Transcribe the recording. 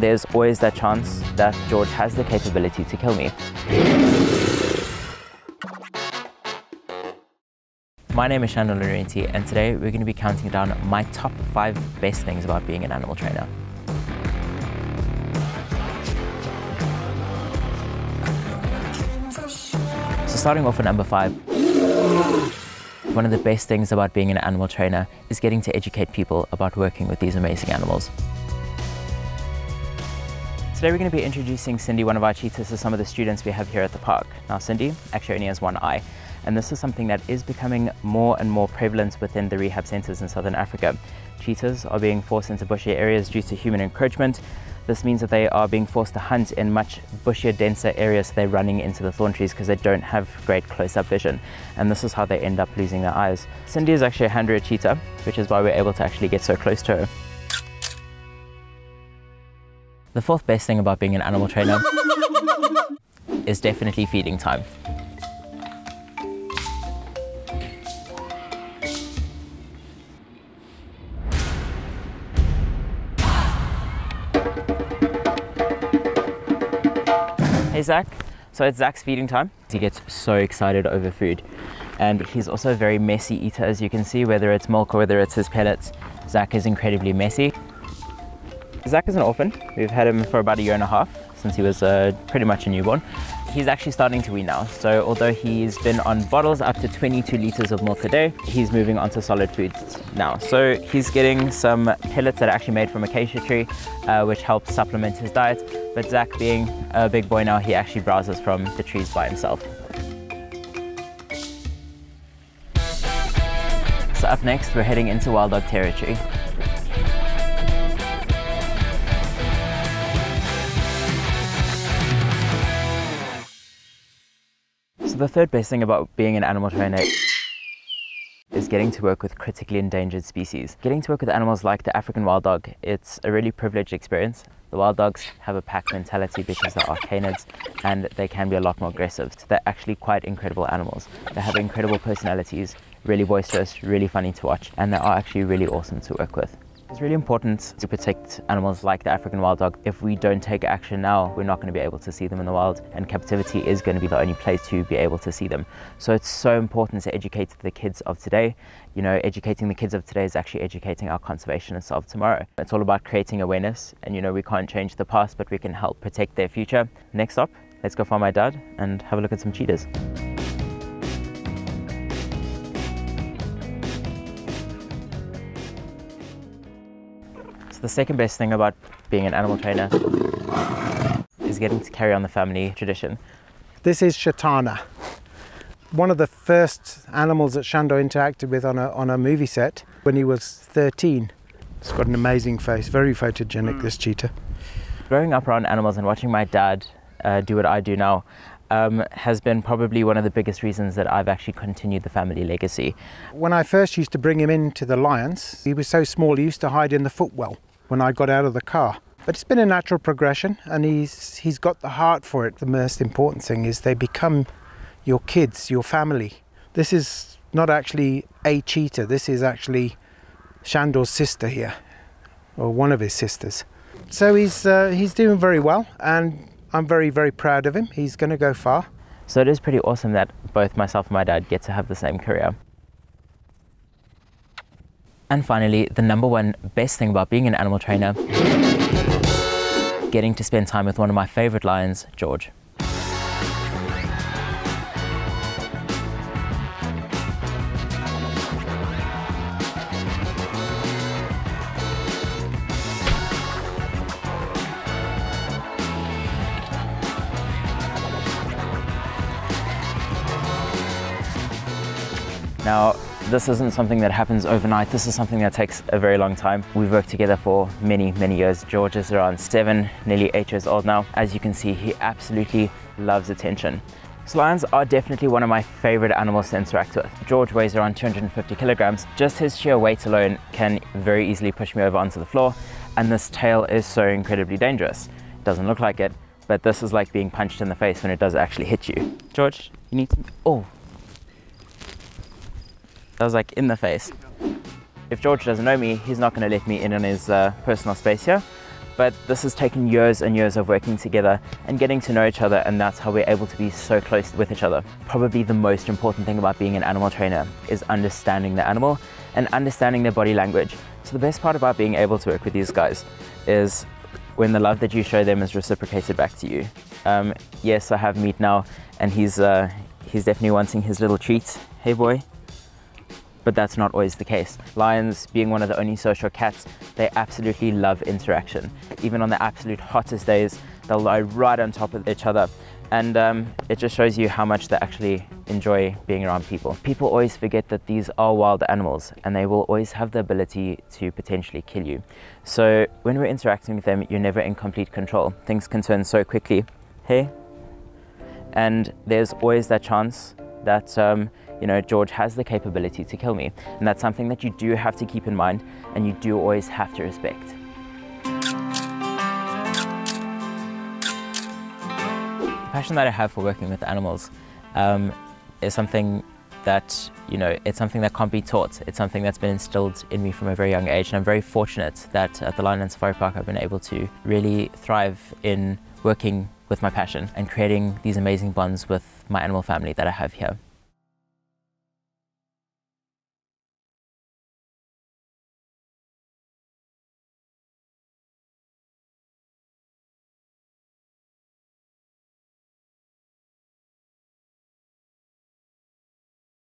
there's always that chance that George has the capability to kill me. My name is Shandor Larenty, and today we're going to be counting down my top 5 best things about being an animal trainer. So starting off with number 5, one of the best things about being an animal trainer is getting to educate people about working with these amazing animals. Today we're going to be introducing Cindy, one of our cheetahs, to some of the students we have here at the park. Now Cindy actually only has one eye, and this is something that is becoming more and more prevalent within the rehab centres in Southern Africa. Cheetahs are being forced into bushier areas due to human encroachment. This means that they are being forced to hunt in much bushier, denser areas, so they're running into the thorn trees because they don't have great close-up vision, and this is how they end up losing their eyes. Cindy is actually a hand-reared cheetah, which is why we're able to actually get so close to her. The 4th best thing about being an animal trainer is definitely feeding time. Hey Zach, so it's Zach's feeding time. He gets so excited over food, and he's also a very messy eater, as you can see, whether it's milk or whether it's his pellets. Zach is incredibly messy. Zach is an orphan. We've had him for about 1.5 years, since he was pretty much a newborn. He's actually starting to wean now. So although he's been on bottles up to 22 liters of milk a day, he's moving on to solid foods now. So he's getting some pellets that are actually made from acacia tree, which helps supplement his diet. But Zach, being a big boy now, he actually browses from the trees by himself. So up next, we're heading into wild dog territory. The 3rd best thing about being an animal trainer is getting to work with critically endangered species. Getting to work with animals like the African wild dog, it's a really privileged experience. The wild dogs have a pack mentality because they are canids, and they can be a lot more aggressive. They're actually quite incredible animals. They have incredible personalities, really boisterous, really funny to watch, and they are actually really awesome to work with. It's really important to protect animals like the African wild dog. If we don't take action now, we're not going to be able to see them in the wild, and captivity is going to be the only place to be able to see them. So it's so important to educate the kids of today. You know, educating the kids of today is actually educating our conservationists of tomorrow. It's all about creating awareness, and you know, we can't change the past, but we can help protect their future. Next up, let's go find my dad and have a look at some cheetahs. The 2nd best thing about being an animal trainer is getting to carry on the family tradition. This is Shatana, one of the first animals that Shandor interacted with on a movie set when he was 13. It's got an amazing face, very photogenic, this cheetah. Growing up around animals and watching my dad do what I do now has been probably one of the biggest reasons that I've actually continued the family legacy. When I first used to bring him into the lions, he was so small he used to hide in the footwell when I got out of the car. But it's been a natural progression, and he's got the heart for it. The most important thing is they become your kids, your family. This is not actually a cheetah, this is actually Shandor's sister here, or one of his sisters. So he's doing very well, and I'm very, very proud of him. He's going to go far. So it is pretty awesome that both myself and my dad get to have the same career. And finally, the number 1 best thing about being an animal trainer, getting to spend time with one of my favorite lions, George. Now, this isn't something that happens overnight. This is something that takes a very long time. We've worked together for many, many years. George is around 7, nearly 8 years old now. As you can see, he absolutely loves attention. So lions are definitely one of my favorite animals to interact with. George weighs around 250 kilograms. Just his sheer weight alone can very easily push me over onto the floor. And this tail is so incredibly dangerous. It doesn't look like it, but this is like being punched in the face when it does actually hit you. George, you need to, oh. I was like in the face. If George doesn't know me, he's not going to let me in on his personal space here. But this has taken years and years of working together and getting to know each other, and that's how we're able to be so close with each other. Probably the most important thing about being an animal trainer is understanding the animal and understanding their body language. So the best part about being able to work with these guys is when the love that you show them is reciprocated back to you. Yes, I have meat now, and he's definitely wanting his little treats. Hey boy. But that's not always the case. Lions, being one of the only social cats, they absolutely love interaction. Even on the absolute hottest days, they'll lie right on top of each other. And it just shows you how much they actually enjoy being around people. People always forget that these are wild animals and they will always have the ability to potentially kill you. So when we're interacting with them, you're never in complete control. Things can turn so quickly. Hey. And there's always that chance that you know, George has the capability to kill me. And that's something that you do have to keep in mind and you do always have to respect. The passion that I have for working with animals is something that, you know, it's something that can't be taught. It's something that's been instilled in me from a very young age. And I'm very fortunate that at the Lion and Safari Park, I've been able to really thrive in working with my passion and creating these amazing bonds with my animal family that I have here.